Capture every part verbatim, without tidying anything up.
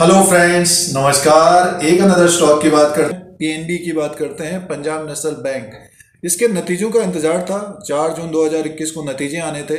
Hello friends, नमस्कार। एक another stock की बात करते हैं, पीएनबी की बात करते हैं, पंजाब नेशनल बैंक। इसके नतीजों का इंतजार था, चार जून दो हज़ार इक्कीस को नतीजे आने थे।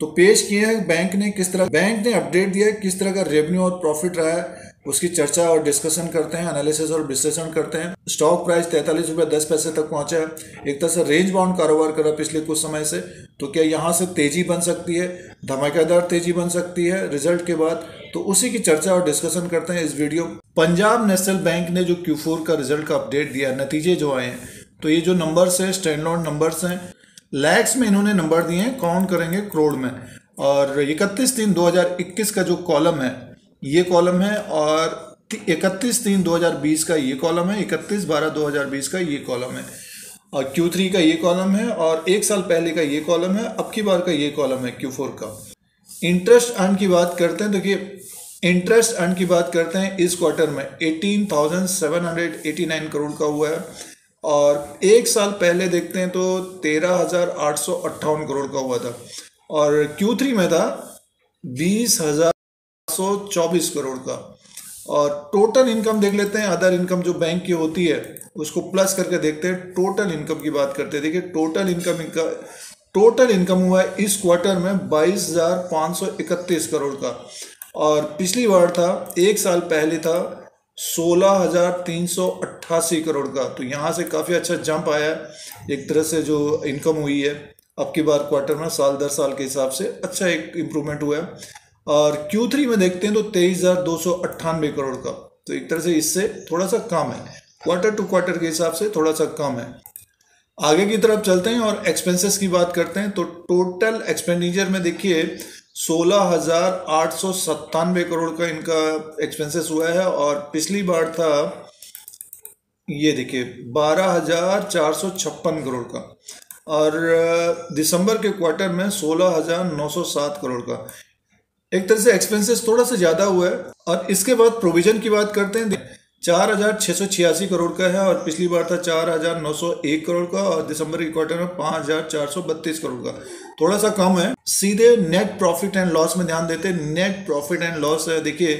तो पेश किए हैं बैंक ने किस तरह बैंक ने अपडेट दिया है, किस तरह का रेवेन्यू और प्रॉफिट रहा है, उसकी चर्चा और डिस्कशन करते हैं, एनालिसिस और विश्लेषण करते हैं। स्टॉक प्राइस तैंतालीस रुपये दस पैसे तक पहुंचा है। एक तरह से रेंज बाउंड कारोबार कर रहा है पिछले कुछ समय से। तो क्या यहाँ से तेजी बन सकती है, धमाकेदार तेजी बन सकती है रिजल्ट के बाद? तो उसी की चर्चा और डिस्कशन करते हैं इस वीडियो। पंजाब नेशनल बैंक ने जो क्यू फोर का रिजल्ट का अपडेट दिया, नतीजे जो आए हैं, तो ये जो नंबर्स हैं स्टैंडअलोन नंबर्स हैं, लैक्स में इन्होंने नंबर दिए हैं, काउंट करेंगे करोड़ में। और इकतीस तीन दो हज़ार इक्कीस का जो कॉलम है ये कॉलम है, और इकतीस तीन दो हज़ार बीस का ये कॉलम है, इकतीस बारह दो हज़ार बीस का ये कॉलम है, और क्यू थ्री का ये कॉलम है, और एक साल पहले का ये कॉलम है, अब की बार का ये कॉलम है क्यू फोर का। इंटरेस्ट अर्न की बात करते हैं, देखिए इंटरेस्ट अर्न की बात करते हैं इस क्वार्टर में अठारह हज़ार सात सौ नवासी करोड़ का हुआ है, और एक साल पहले देखते हैं तो तेरह हज़ार आठ सौ अट्ठावन करोड़ का हुआ था, और क्यू थ्री में था बीस हज़ार आठ सौ चौबीस करोड़ का। और टोटल इनकम देख लेते हैं, अदर इनकम जो बैंक की होती है उसको प्लस करके देखते हैं, टोटल इनकम की बात करते हैं। देखिए टोटल इनकम इनका टोटल इनकम हुआ है इस क्वार्टर में बाईस हज़ार पाँच सौ इकतीस करोड़ का, और पिछली बार था एक साल पहले था सोलह हज़ार तीन सौ अट्ठासी करोड़ का। तो यहाँ से काफ़ी अच्छा जंप आया है एक तरह से, जो इनकम हुई है अब की बार क्वार्टर में, साल दर साल के हिसाब से अच्छा एक इम्प्रूवमेंट हुआ है। और क्यू थ्री में देखते हैं तो तेईस हज़ार दो सौ अट्ठानवे करोड़ का, तो एक तरह से इससे थोड़ा सा कम है, क्वार्टर टू क्वार्टर के हिसाब से थोड़ा सा कम है। आगे की तरफ चलते हैं और एक्सपेंसेस की बात करते हैं। तो टोटल एक्सपेंडिचर में देखिए सोलह हज़ार आठ सौ सत्तानवे करोड़ का इनका एक्सपेंसेस हुआ है, और पिछली बार था ये देखिए बारह हज़ार चार सौ छप्पन करोड़ का, और दिसंबर के क्वार्टर में सोलह हज़ार नौ सौ सात करोड़ का। एक तरह से एक्सपेंसेस थोड़ा सा ज़्यादा हुआ है। और इसके बाद प्रोविज़न की बात करते हैं, चार हज़ार छः सौ छियासी करोड़ का है, और पिछली बार था चार हज़ार नौ सौ एक करोड़ का, और दिसंबर के क्वार्टर में पाँच हज़ार चार सौ बत्तीस करोड़ का, थोड़ा सा कम है। सीधे नेट प्रॉफिट एंड लॉस में ध्यान देते हैं, नेट प्रॉफिट एंड लॉस है देखिए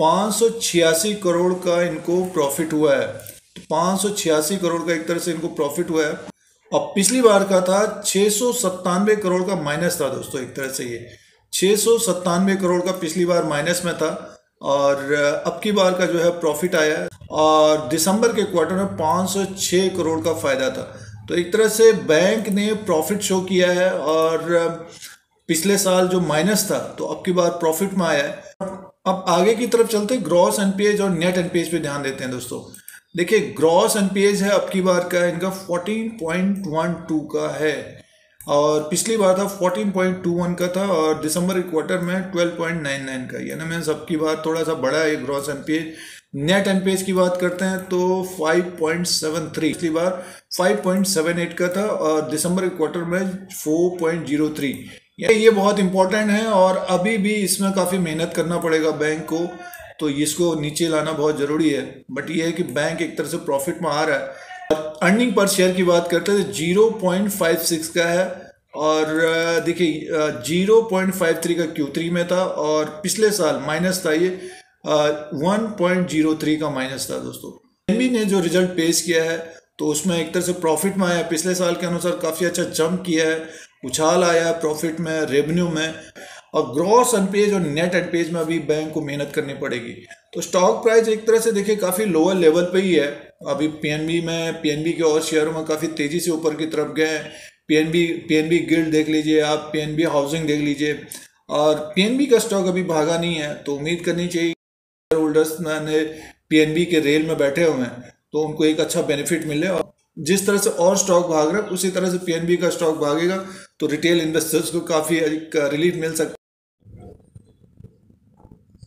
पाँच सौ छियासी करोड़ का इनको प्रॉफिट हुआ है, तो पाँच सौ छियासी करोड़ का एक तरह से इनको प्रॉफिट हुआ है, और पिछली बार का था छः सौ सत्तानवे करोड़ का माइनस था दोस्तों। एक तरह से ये छः सौ सत्तानवे करोड़ का पिछली बार माइनस में था, और अब की बार का जो है प्रॉफिट आया है, और दिसंबर के क्वार्टर में पाँच सौ छह करोड़ का फ़ायदा था। तो एक तरह से बैंक ने प्रॉफिट शो किया है, और पिछले साल जो माइनस था तो अब की बार प्रॉफिट में आया है। अब आगे की तरफ चलते हैं, ग्रॉस एनपीएज और नेट एनपीएज पे ध्यान देते हैं दोस्तों। देखिए ग्रॉस एनपीएज है अब की बार का इनका चौदह पॉइंट बारह का है, और पिछली बार था चौदह पॉइंट इक्कीस का था, और दिसंबर के क्वार्टर में बारह पॉइंट निन्यानवे का, यानी मीन्स अब की बार थोड़ा सा बड़ा है ग्रॉस एनपीएज। नेट एनपीएज की बात करते हैं तो पाँच पॉइंट तिहत्तर, पिछली बार पाँच पॉइंट अठहत्तर का था, और दिसंबर के क्वार्टर में चार पॉइंट शून्य तीन। ये बहुत इंपॉर्टेंट है, और अभी भी इसमें काफ़ी मेहनत करना पड़ेगा बैंक को, तो इसको नीचे लाना बहुत ज़रूरी है। बट ये है कि बैंक एक तरह से प्रॉफिट में आ रहा है। अर्निंग पर शेयर की बात करते हैं जीरो पॉइंट फाइव सिक्स का है, और देखिए जीरो पॉइंट फाइव थ्री का क्यू थ्री में था, और पिछले साल माइनस था ये वन पॉइंट जीरो थ्री का माइनस था दोस्तों। पीएनबी ने जो रिजल्ट पेश किया है तो उसमें एक तरह से प्रॉफिट में आया, पिछले साल के अनुसार काफ़ी अच्छा जंप किया है, उछाल आया है प्रॉफिट में, रेवेन्यू में। और ग्रॉस एनपीएज और नेट एनपीएज में अभी बैंक को मेहनत करनी पड़ेगी। तो स्टॉक प्राइस एक तरह से देखिए काफ़ी लोअर लेवल पे ही है अभी। पीएनबी में पीएनबी के और शेयरों में काफ़ी तेज़ी से ऊपर की तरफ गए हैं। पीएनबी पीएनबी गिल्ड देख लीजिए आप, पीएनबी हाउसिंग देख लीजिए, और पीएनबी का स्टॉक अभी भागा नहीं है। तो उम्मीद करनी चाहिए शेयर होल्डर्स ने पीएनबी के रेल में बैठे हुए हैं तो उनको एक अच्छा बेनिफिट मिले, और जिस तरह से और स्टॉक भाग रहा है उसी तरह से पीएनबी का स्टॉक भागेगा तो रिटेल इन्वेस्टर्स को काफ़ी रिलीफ मिल सकता है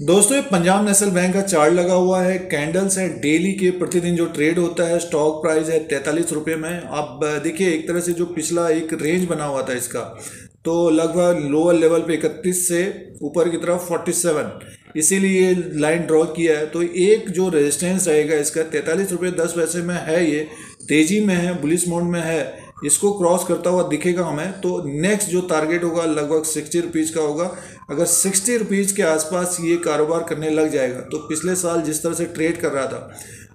दोस्तों। ये पंजाब नेशनल बैंक का चार्ट लगा हुआ है, कैंडल्स है डेली के, प्रतिदिन जो ट्रेड होता है। स्टॉक प्राइस है तैंतालीस रुपये में। आप देखिए एक तरह से जो पिछला एक रेंज बना हुआ था इसका, तो लगभग लोअर लेवल पे इकतीस से ऊपर की तरफ सैंतालीस, इसीलिए लाइन ड्रॉ किया है। तो एक जो रेजिस्टेंस रहेगा इसका तैंतालीस रुपये दस पैसे में है, ये तेज़ी में है, बुलिश मोड में है, इसको क्रॉस करता हुआ दिखेगा हमें तो नेक्स्ट जो टारगेट होगा लगभग सिक्सटी रुपीज़ का होगा। अगर सिक्सटी रुपीज़ के आसपास ये कारोबार करने लग जाएगा तो पिछले साल जिस तरह से ट्रेड कर रहा था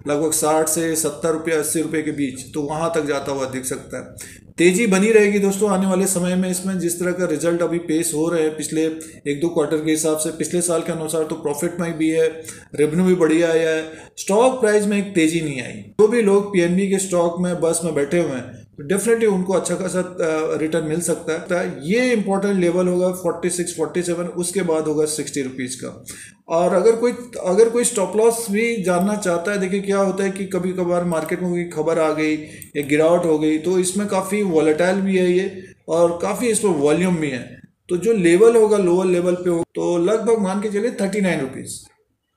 लगभग साठ से सत्तर रुपये अस्सी रुपये के बीच, तो वहाँ तक जाता हुआ दिख सकता है। तेज़ी बनी रहेगी दोस्तों आने वाले समय में। इसमें जिस तरह का रिजल्ट अभी पेश हो रहे हैं पिछले एक दो क्वार्टर के हिसाब से पिछले साल के अनुसार, तो प्रॉफिट में भी है, रेवेन्यू भी बढ़िया आया है, स्टॉक प्राइस में एक तेज़ी नहीं आई। जो भी लोग पीएनबी के स्टॉक में बस में बैठे हुए हैं डेफिनेटली उनको अच्छा खासा रिटर्न मिल सकता है। ये इंपॉर्टेंट लेवल होगा छियालीस सैंतालीस, उसके बाद होगा सिक्सटी रुपीज़ का। और अगर कोई अगर कोई स्टॉप लॉस भी जानना चाहता है, देखिए क्या होता है कि कभी कभार मार्केट में कोई खबर आ गई या गिरावट हो गई तो इसमें काफ़ी वॉलेटाइल भी है ये और काफ़ी इस पर वॉल्यूम भी है, तो जो लेवल होगा लोअर लेवल पे हो तो लगभग मान के चलिए थर्टी नाइन रुपीज़,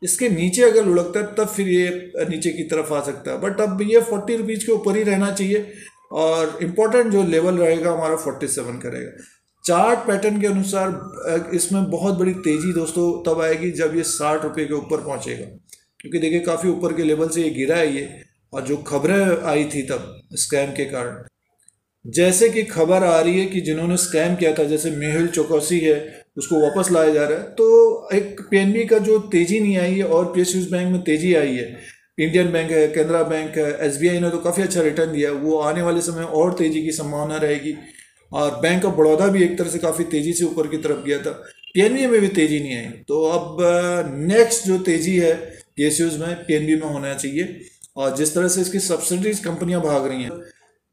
इसके नीचे अगर लुढ़कता है तब फिर ये नीचे की तरफ आ सकता है, बट अब ये फोर्टी रुपीज़ के ऊपर ही रहना चाहिए और इम्पोर्टेंट जो लेवल रहेगा हमारा सैंतालीस करेगा। चार्ट पैटर्न के अनुसार इसमें बहुत बड़ी तेज़ी दोस्तों तब आएगी जब ये साठ रुपये के ऊपर पहुंचेगा, क्योंकि देखिए काफ़ी ऊपर के लेवल से ये गिरा है ये, और जो खबरें आई थी तब स्कैम के कारण, जैसे कि खबर आ रही है कि जिन्होंने स्कैम किया था जैसे मेहुल चौकसी है उसको वापस लाया जा रहा है, तो एक पीएनबी का जो तेज़ी नहीं आई है और पीएसयू बैंक में तेज़ी आई है, इंडियन बैंक है, कैनरा बैंक है, एसबीआई ने तो काफ़ी अच्छा रिटर्न दिया, वो आने वाले समय और तेज़ी की संभावना रहेगी। और बैंक ऑफ बड़ौदा भी एक तरह से काफ़ी तेज़ी से ऊपर की तरफ गया था, पीएनबी में भी तेज़ी नहीं आई, तो अब नेक्स्ट जो तेज़ी है पीएसयूज़ में पीएनबी में होना चाहिए। और जिस तरह से इसकी सब्सिडीज कंपनियाँ भाग रही हैं,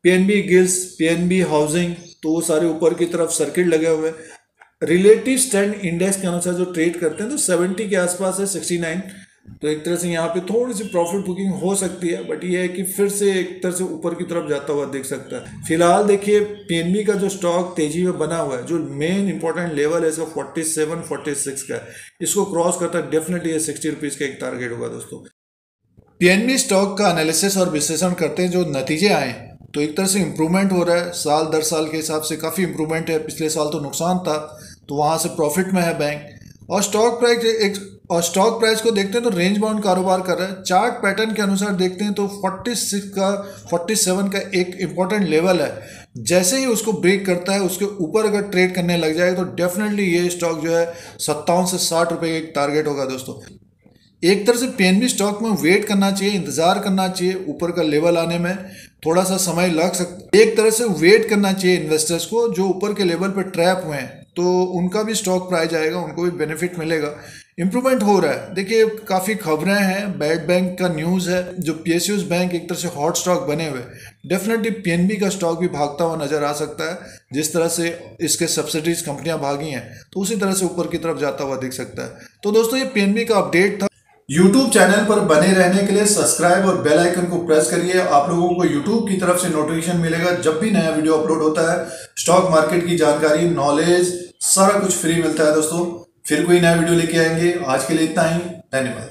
पीएनबी गिल्स, पीएनबी हाउसिंग, तो वो सारे ऊपर की तरफ सर्किट लगे हुए हैं। रिलेटिव स्टैंड इंडेक्स के अनुसार जो ट्रेड करते हैं तो सेवेंटी के आसपास है, सिक्सटी नाइन, तो एक तरह से यहाँ पे थोड़ी सी प्रॉफिट बुकिंग हो सकती है, बट ये है कि फिर से एक तरह से ऊपर की तरफ जाता हुआ देख सकता है। फिलहाल देखिए पीएनबी का जो स्टॉक तेजी में बना हुआ है, जो मेन इंपॉर्टेंट लेवल है इसका सैंतालीस छियालीस का है, इसको क्रॉस करता है डेफिनेटली ये सिक्सटी रुपीज़ का एक टारगेट होगा। दोस्तों पीएनबी स्टॉक का एनालिसिस और विश्लेषण करते हैं जो नतीजे आए तो एक तरह से इम्प्रूवमेंट हो रहा है, साल दर साल के हिसाब से काफ़ी इम्प्रूवमेंट है। पिछले साल तो नुकसान था तो वहाँ से प्रॉफिट में है बैंक, और स्टॉक प्राइस एक और स्टॉक प्राइस को देखते हैं तो रेंज बाउंड कारोबार कर रहा है। चार्ट पैटर्न के अनुसार देखते हैं तो छियालीस का सैंतालीस का एक इम्पॉर्टेंट लेवल है, जैसे ही उसको ब्रेक करता है उसके ऊपर अगर ट्रेड करने लग जाए तो डेफिनेटली ये स्टॉक जो है सत्तावन से साठ रुपये का एक टारगेट होगा। दोस्तों एक तरह से पीएनबी स्टॉक में वेट करना चाहिए, इंतजार करना चाहिए, ऊपर का लेवल आने में थोड़ा सा समय लग सकता है। एक तरह से वेट करना चाहिए इन्वेस्टर्स को जो ऊपर के लेवल पर ट्रैप हुए हैं, तो उनका भी स्टॉक प्राइस आएगा, उनको भी बेनिफिट मिलेगा। इम्प्रूवमेंट हो रहा है, देखिए काफ़ी खबरें हैं, बैड बैंक का न्यूज़ है, जो पीएसयू बैंक एक तरह से हॉट स्टॉक बने हुए, डेफिनेटली पीएनबी का स्टॉक भी भागता हुआ नज़र आ सकता है। जिस तरह से इसके सब्सिडीज कंपनियां भागी हैं तो उसी तरह से ऊपर की तरफ जाता हुआ दिख सकता है। तो दोस्तों ये पीएनबी का अपडेट था। यूट्यूब चैनल पर बने रहने के लिए सब्सक्राइब और बेल आइकन को प्रेस करिए। आप लोगों को यूट्यूब की तरफ से नोटिफिकेशन मिलेगा जब भी नया वीडियो अपलोड होता है। स्टॉक मार्केट की जानकारी, नॉलेज, सारा कुछ फ्री मिलता है दोस्तों। फिर कोई नया वीडियो लेके आएंगे। आज के लिए इतना ही, धन्यवाद।